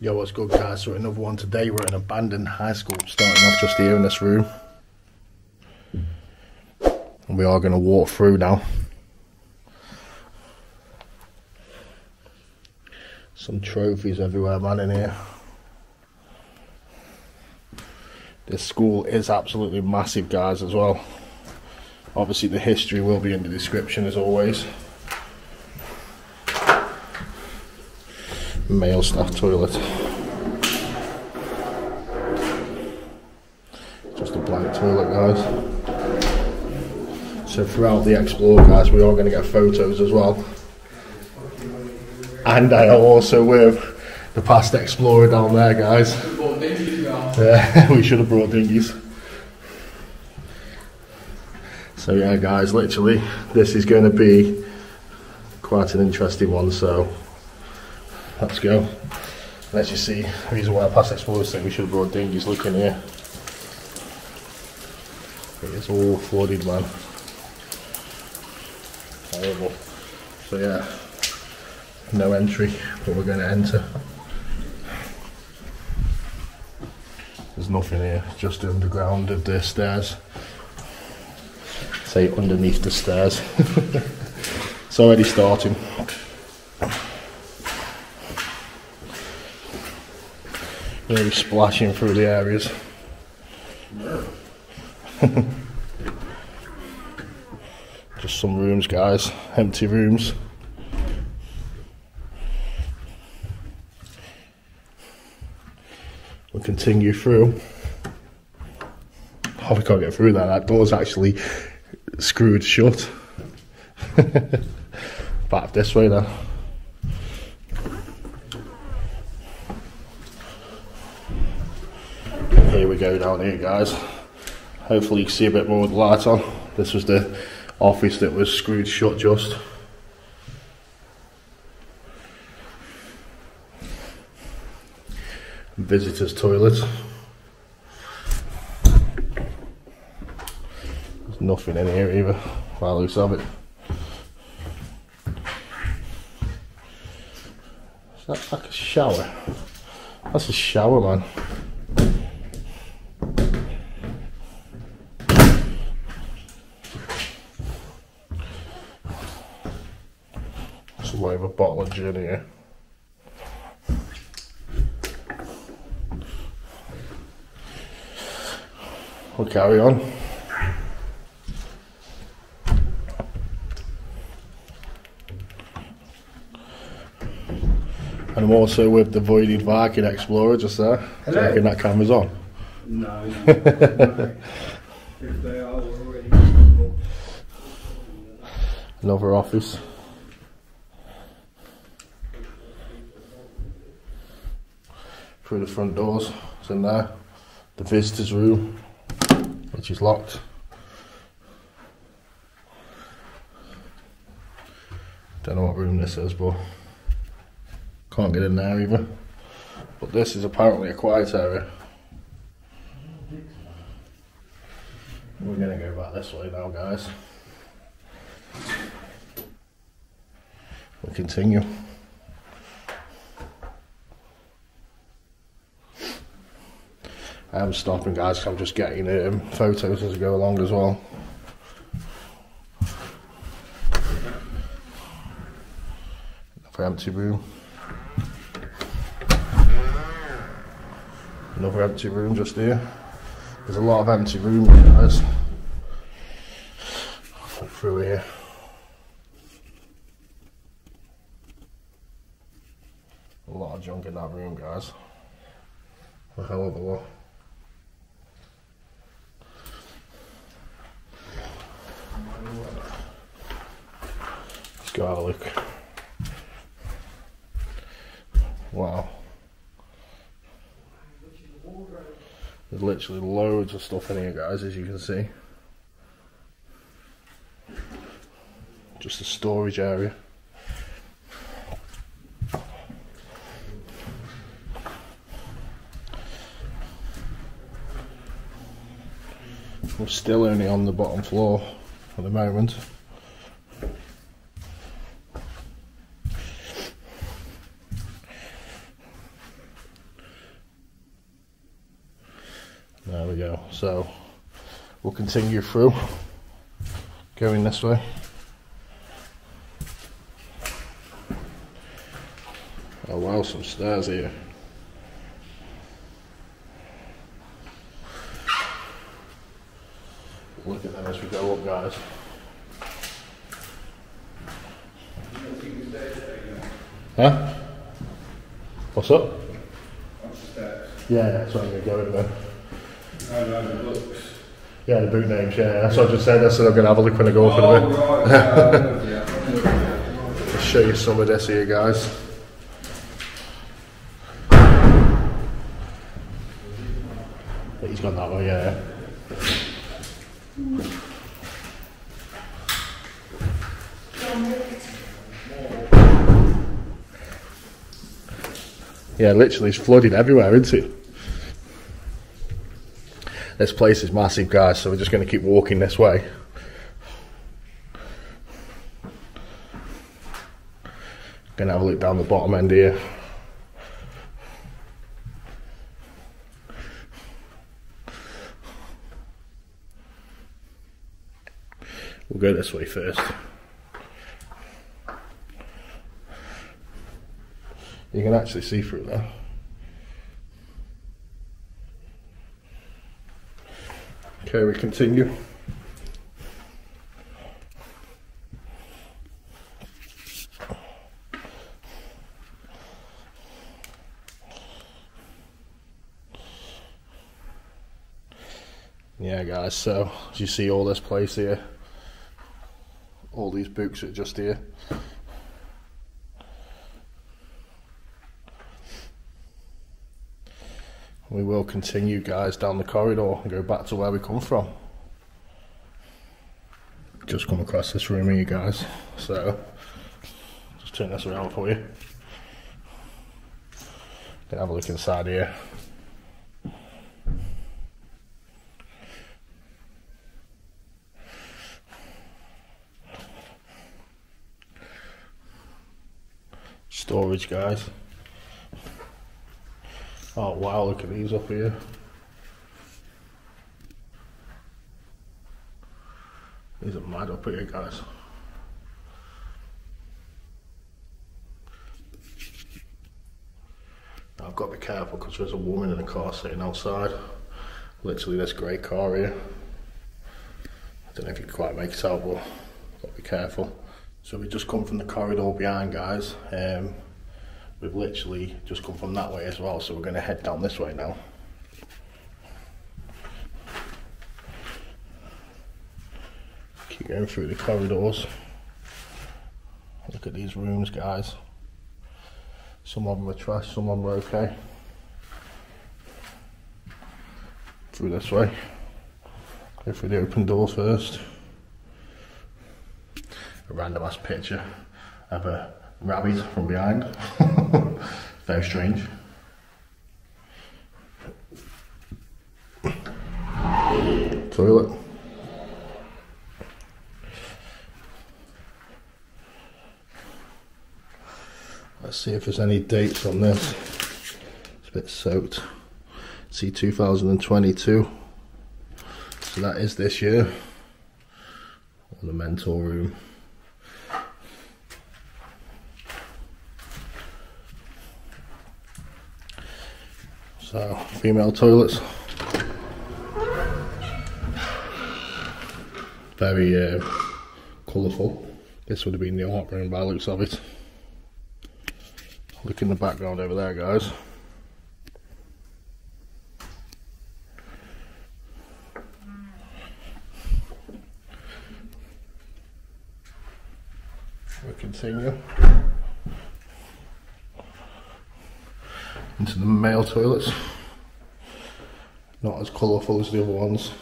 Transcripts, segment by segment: Yo, what's good guys? So another one today. We're at an abandoned high school, starting off just here in this room, and we are going to walk through now. Some trophies everywhere, man, in here. This school is absolutely massive, guys, as well. Obviously the history will be in the description as always. Male staff toilet. Just a blank toilet, guys. So throughout the Explorer, guys, we are going to get photos as well. And I am also with the Past Explorer down there, guys. Yeah, we should have brought dinghies. So yeah, guys, literally, this is going to be quite an interesting one, so... let's go. Let's just see. The reason why I Past Explorers think we should have brought dinghies. Look in here. It's all flooded, man. Horrible. So yeah, no entry, but we're going to enter. There's nothing here, just underground of the stairs. Say underneath the stairs. It's already starting. Really splashing through the areas. Just some rooms, guys, empty rooms. We'll continue through. Oh, we can't get through that. That door's actually screwed shut. Back this way then. Here we go down here, guys. Hopefully you can see a bit more with the light on. This was the office that was screwed shut just. Visitors toilet. There's nothing in here either. Wow, looks of it. Is that like a shower? That's a shower, man. Of a bottle of gin here. We'll carry on. And I'm also with the Voided Viking Explorer just there. Hello. Do you reckon that camera's on? No. No. If they are already visible. Another office. Through the front doors, it's in there. The visitors room, which is locked. Don't know what room this is, but can't get in there either. But this is apparently a quiet area. We're gonna go back this way now, guys. We'll continue. I'm stopping, guys, because I'm just getting photos as I go along as well. Another empty room. Another empty room just here. There's a lot of empty rooms, guys. Look through here. A lot of junk in that room, guys. A hell of a lot. Let's go have a look. Wow. There's literally loads of stuff in here, guys, as you can see. Just a storage area. We're still only on the bottom floor at the moment. we go. So we'll continue through, going this way. Oh wow, some stairs here. Look at them as we go up, guys. Huh? What's up? Yeah, that's what I'm going to go in there. Yeah, the boot names, yeah. That's what I just said. I said I'm going to have a look when I go up in a bit. Right. I'll show you some of this here, guys. But he's gone that way, yeah. Yeah, literally, it's flooded everywhere, isn't it? This place is massive, guys, so we're just going to keep walking this way. Going to have a look down the bottom end here. We'll go this way first. You can actually see through there. Okay, we continue. Yeah, guys, so as you see, all this place here, all these books are just here. We will continue, guys, down the corridor and go back to where we come from. Just come across this room here, guys. So, just turn this around for you. Gonna have a look inside here. Storage, guys. Oh wow, look at these up here. These are mad up here, guys. Now, I've got to be careful because there's a woman in a car sitting outside. Literally this grey car here. I don't know if you can quite make it out, but I've got to be careful. So we just come from the corridor behind, guys. We've literally just come from that way as well, so we're going to head down this way now. Keep going through the corridors. Look at these rooms, guys. Some of them are trash, some of them are okay. Through this way. Go through the open door first. A random ass picture of a rabbit from behind. Very strange. Toilet. Let's see if there's any dates on this. It's a bit soaked. See, 2022. So that is this year. On the mentor room. So, female toilets. Very colourful. This would have been the art room by the looks of it. Look in the background over there, guys. We continue. Into the male toilets. Not as colourful as the other ones.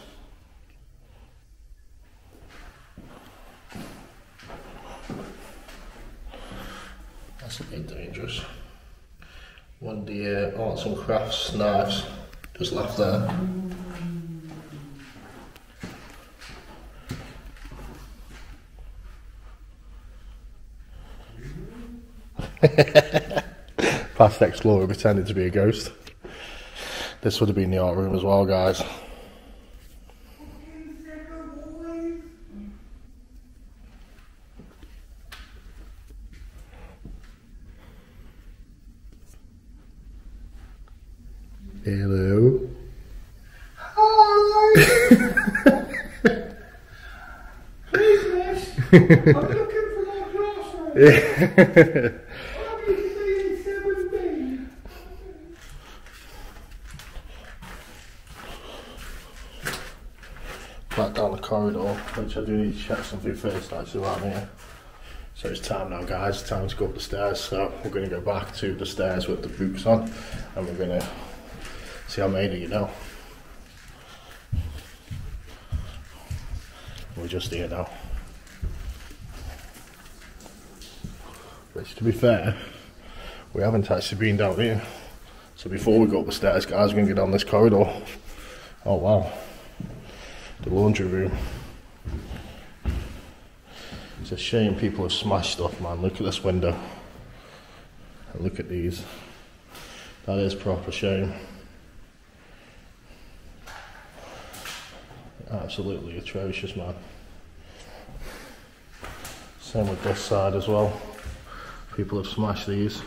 That's a bit dangerous. One of the arts and crafts knives just left there. Past Explorer pretending to be a ghost. This would have been the art room as well, guys. I'm looking for that crossroad. Obviously, it's back down the corridor, which I do need to check something first, actually, around here. So it's time now, guys, time to go up the stairs. So we're going to go back to the stairs with the boots on, and we're going to see how many, you know. We're just here now. Which, to be fair, we haven't actually been down here. So before we go up the stairs, guys, we're going to go down this corridor. Oh, wow. The laundry room. It's a shame people have smashed stuff, man. Look at this window. And look at these. That is proper shame. Absolutely atrocious, man. Same with this side as well. People have smashed these.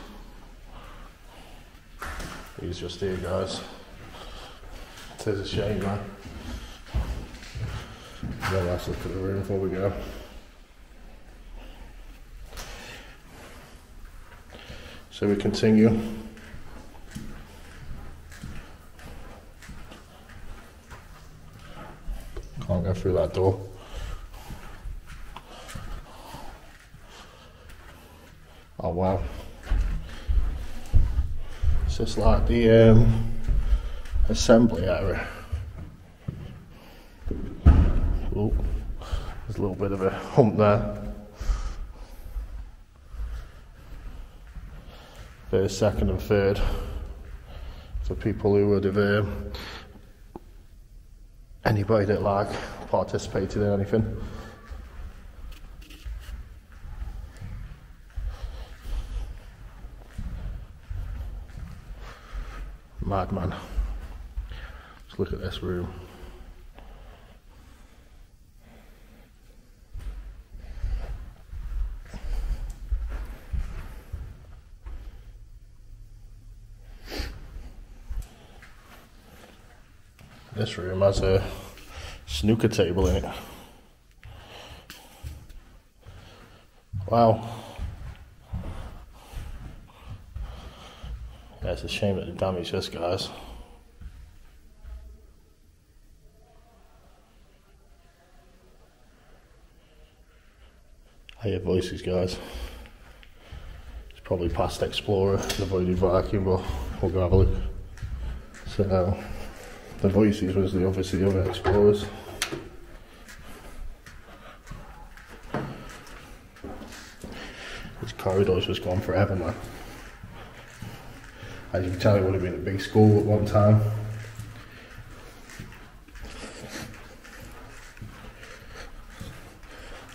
These just here, guys. It is a shame, man. One last look at the room before we go. So we continue. Can't go through that door. Oh wow. It's just like the assembly area. Oh, there's a little bit of a hump there. First, second and third, for people who would have, anybody that like participated in anything. Madman. Just look at this room. This room has a snooker table in it. Wow. Yeah, it's a shame that they damaged this, guys. I hear voices, guys. It's probably Past Explorer, the Voided Viking, but we'll go have a look. So. The voices was the, obviously the other explorers. This corridor's just gone forever, man. As you can tell, it would have been a big school at one time.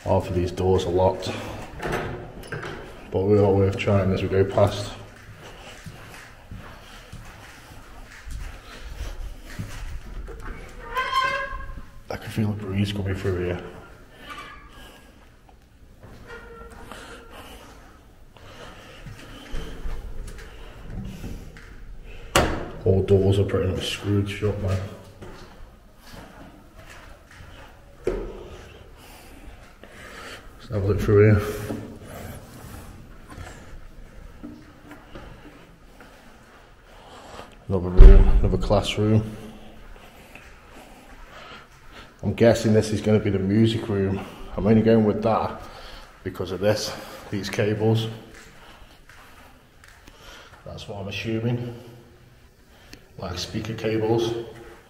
Half of these doors are locked, but we are worth trying as we go past. I feel a breeze coming through here. All doors are pretty much screwed shut, man. Let's have a look through here. Another room, another classroom. I'm guessing this is going to be the music room. I'm only going with that because of this, these cables. That's what I'm assuming. Like speaker cables.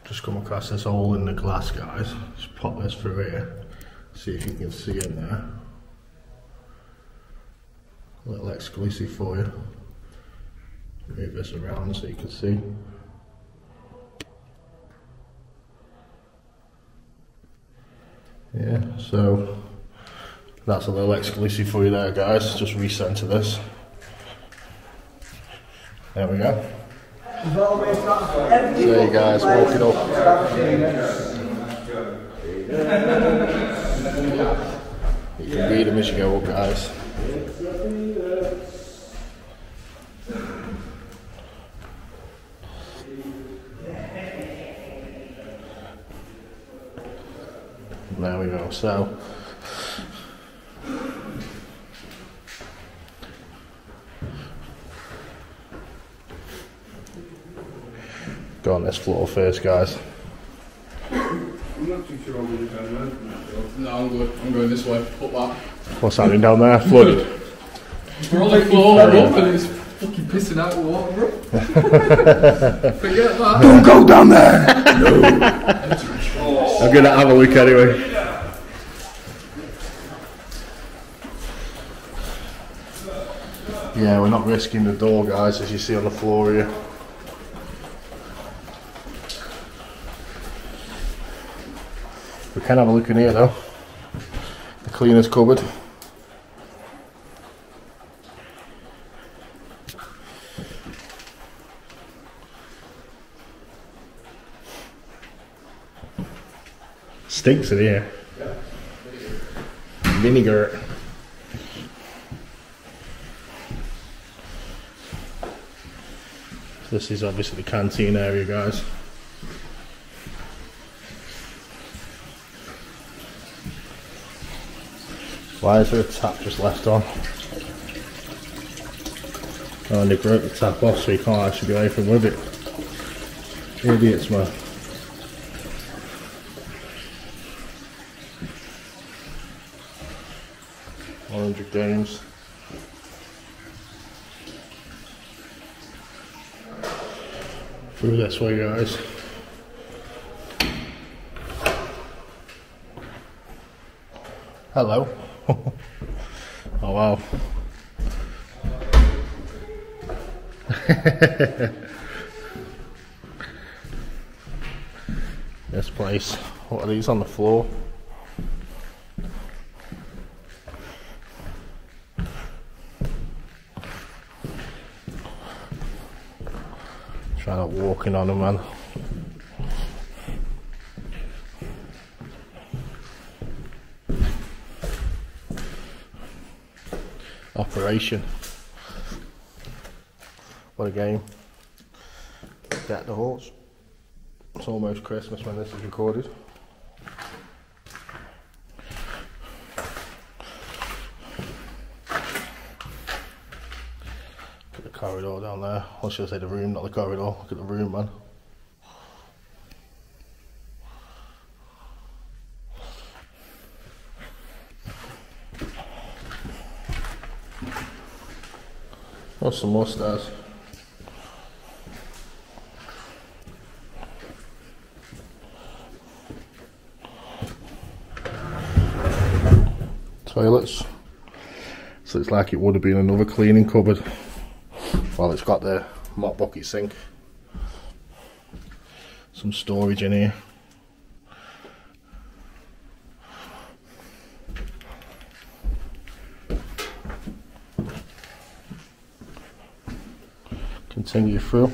Just come across this hole in the glass, guys. Just pop this through here. See if you can see in there. A little exclusive for you. Move this around so you can see. Yeah, so that's a little exclusive for you there, guys. Just recenter this. There we go. So you guys walking up. You can read them as you go up, guys. There we go. So Go on, let's floor first, guys. I'm not too sure I'm down there. No, I'm good. I'm going this way. Put that. What's happening down there? Flooded. We're all like water up and it's fucking pissing out water, bro. Forget that. Don't go down there! No. I'm going to have a look anyway. Yeah, we're not risking the door, guys, as you see on the floor here. We can have a look in here though. The cleaner's cupboard. Stinks in here. Vinegar. This is obviously the canteen area, guys. Why is there a tap just left on? Oh, and they broke the tap off so you can't actually do anything with it. Idiots, man. £100. Through this way, guys. Hello. Oh wow. This place. What are these on the floor? Try not walking on them, man. Operation. What a game. Get the horse. It's almost Christmas when this is recorded. Look at the corridor down there. Or should I say the room, not the corridor. Look at the room, man. Oh, some more stairs. Toilets. So it's like it would have been another cleaning cupboard. Well, it's got the mop bucket sink. Some storage in here. Continue through.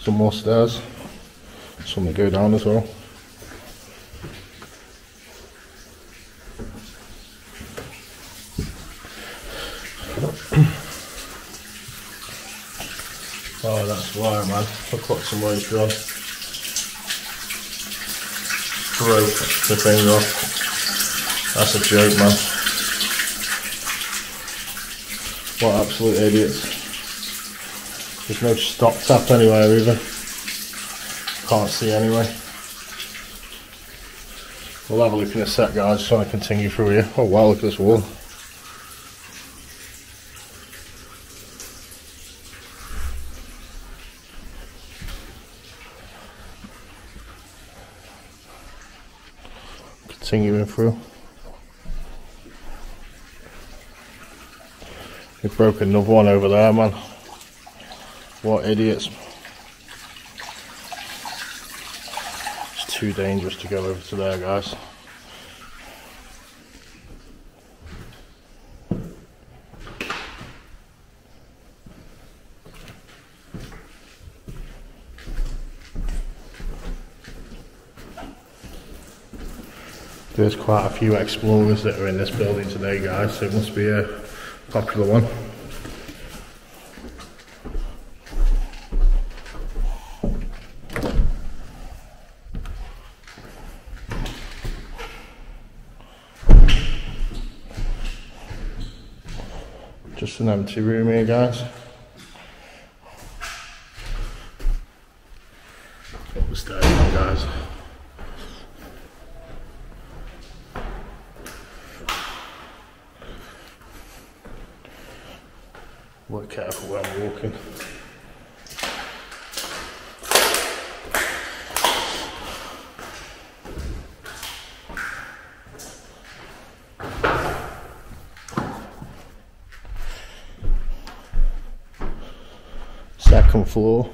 Some more stairs. Some that go down as well. Oh, that's why, man. I've got some ways gone. Broke the thing off. That's a joke, man. What absolute idiots. There's no stop tap anywhere either. Can't see anyway. We'll have a look in a sec, guys, just trying to continue through here. Oh wow, look at this wall. Continuing through. We broke another one over there, man. What idiots. It's too dangerous to go over to there, guys. There's quite a few explorers that are in this building today, guys, so it must be a popular one. Just an empty room here, guys. Quite careful when I'm walking. Second floor.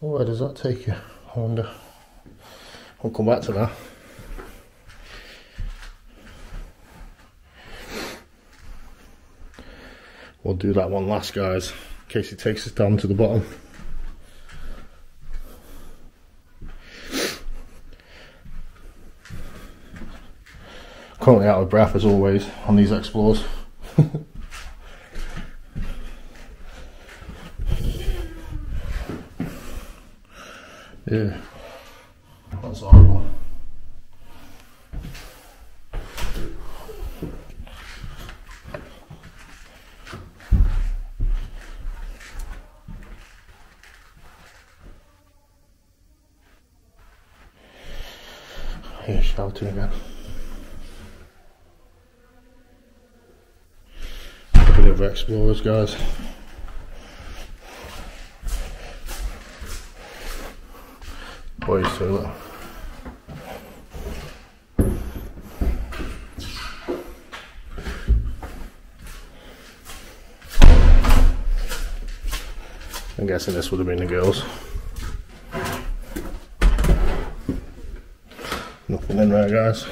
Where does that take you? I wonder. We'll come back to that. We'll do that one last, guys, in case it takes us down to the bottom. Currently out of breath as always on these Explorers. Yeah, that's horrible. I hear shouting again. A bit of Explorers, guys. Boys toilet. I'm guessing this would have been the girls. Nothing in there, guys.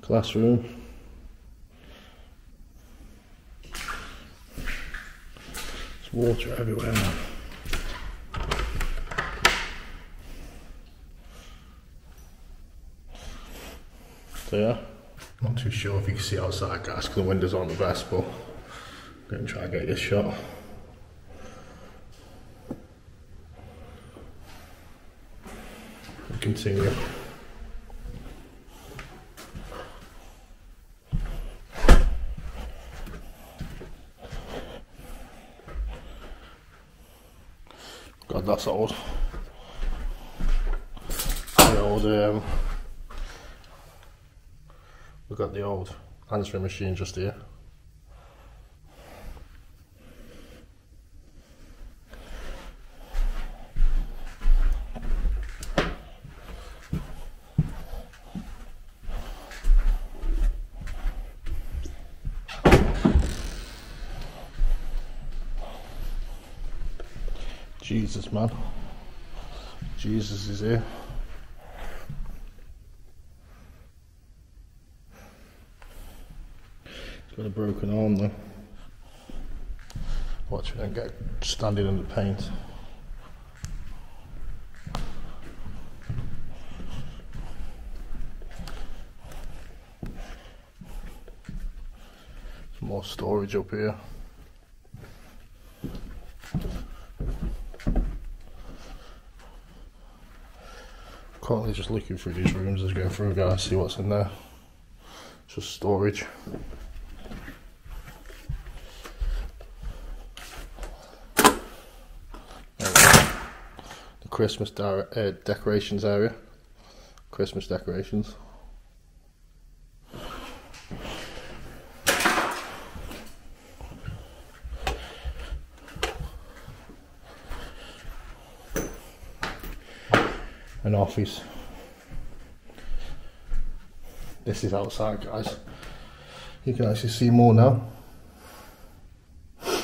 Classroom. Water everywhere now. So yeah, not too sure if you can see outside, guys, because the windows aren't the best, but I'm going to try and get this shot. We'll continue. That's old. The old we've got the old answering machine just here. Jesus, man. Jesus is here. He's got a broken arm though. Watch it, don't get standing in the paint. Some more storage up here. Currently just looking through these rooms as I go through, guys, see what's in there. Just storage. The Christmas decorations area. Christmas decorations. An office. This is outside, guys. You can actually see more now. I'm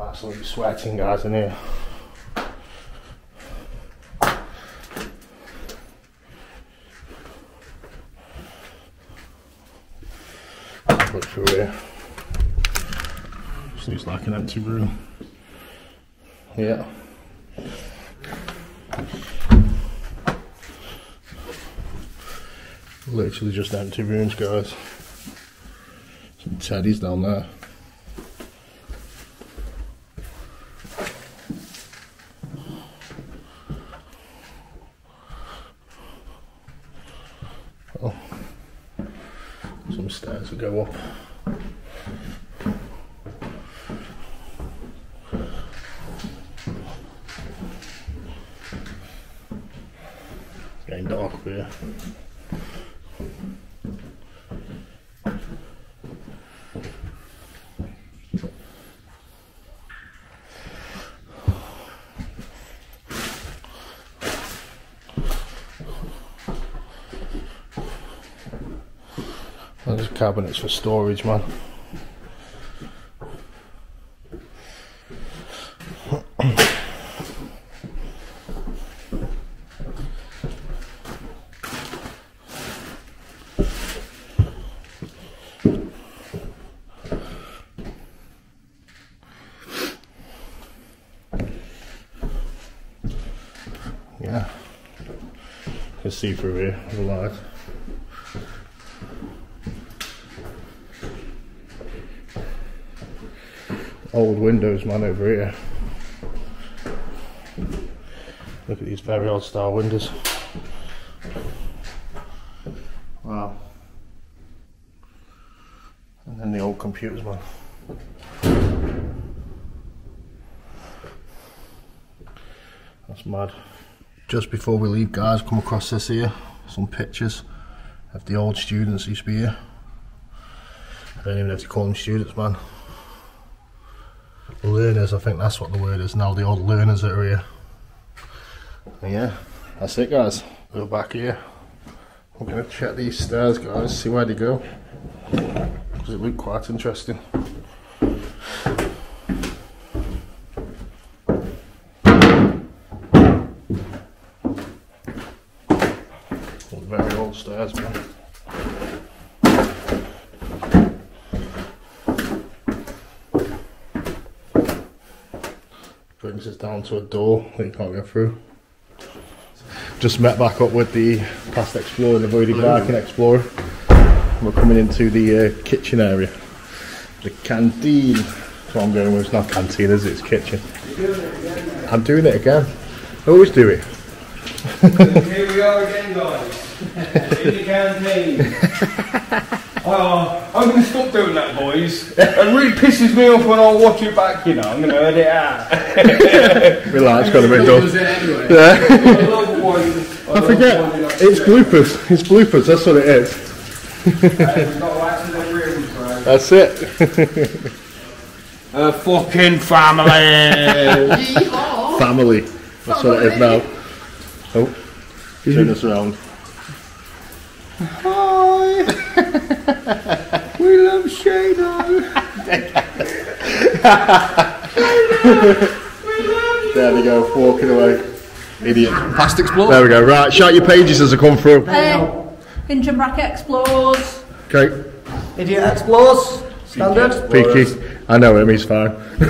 absolutely sweating, guys, in here. Look through here. Seems like an empty room. Yeah. Literally just empty rooms, guys. Some teddies down there. Oh, some stairs to go up. Those cabinets for storage, man. Yeah, you can see through here with the light. Old windows, man, over here. Look at these very old style windows. Wow. And then the old computers, man. That's mad. Just before we leave, guys, come across this here. Some pictures of the old students used to be here. I don't even have to call them students, man. Learners, I think that's what the word is now, the old learners that are here. And yeah, that's it, guys. We're back here. We're going to check these stairs, guys, see where they go, because it looked quite interesting. Very old stairs, man. Brings us down to a door that you can't get through. Just met back up with the Past Explorer, the Voided Viking Explorer. We're coming into the kitchen area, the canteen. That's what I'm going with. It's not canteen, is it? It's kitchen. I'm doing it again. I always do it. Here we are again, guys. In the canteen. I'm going to stop doing that, boys. It really pisses me off when I watch it back, you know. I'm going to edit it out. Relax, got a bit done. I forget, it's bloopers. It's bloopers, that's what it is. That's it. A fucking family. Family. That's what it is now. Oh, turn us around. Hi. We love Shano. There we go, walking away. Idiot. Past Explorer. There we go, right, shout your pages as I come through. Hinge and Bracket Explorers. Okay. Idiot Explorers. Standard. Peaky. I know him, he's fine. You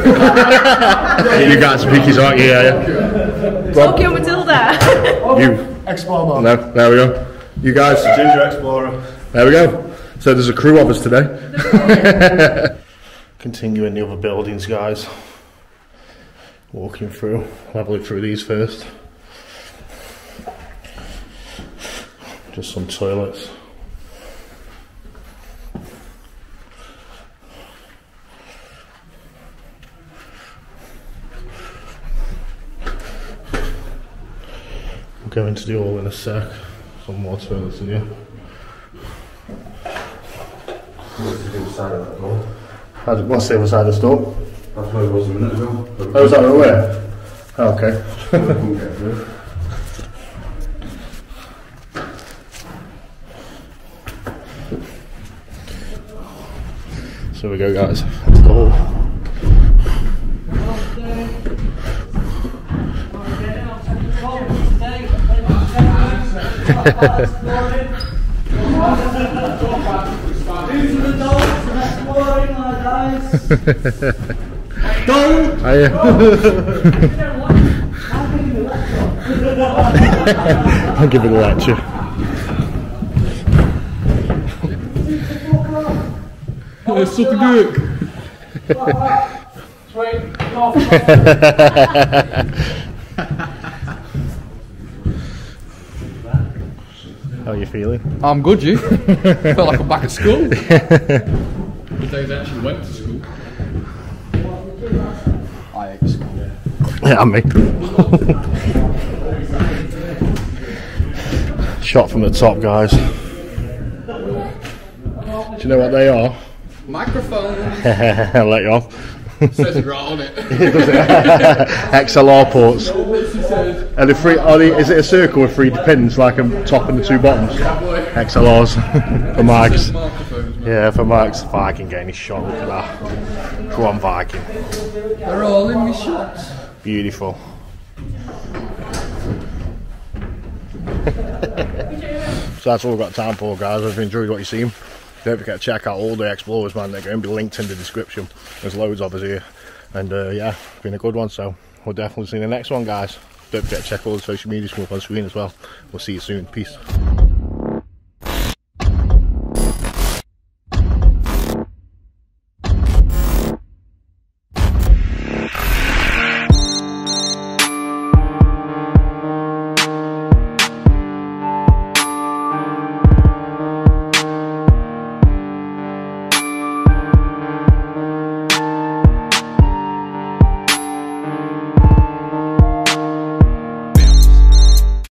guys are Peakies, aren't you? Yeah. Tokyo Matilda. You. Explorer. No, there we go. You guys. Ginger Explorer. There we go. So there's a crew of us today. Continuing the other buildings, guys. Walking through. I'll have a look through these first. Just some toilets. I'm going to do all in a sec. Some more toilets in here. What's the other side of the store? That's where it was a minute ago. Oh, was that the way? Oh, okay. So we go, guys. That's the hall. I'll give it a lecture. Let's suck a How are you feeling? I'm good, you? Felt like I'm back at school. The days I actually went to school. I hate school. Yeah, me. Shot from the top, guys. Do you know what they are? Microphones. I'll let you off. It says it right on it. XLR ports. And the three, is it a circle with three pins, like a top and the two bottoms? XLRs for mics. Yeah, for mics. Viking getting his shot, look at that. Come on, Viking. They're all in my shots. Beautiful. So that's all we've got time for, guys. If you enjoyed what you've seen, don't forget to check out all the Explorers, man. They're going to be linked in the description. There's loads of us here, and yeah, it's been a good one, so we'll definitely see you in the next one, guys. Don't forget to check all the social media stuff on screen as well. We'll see you soon. Peace.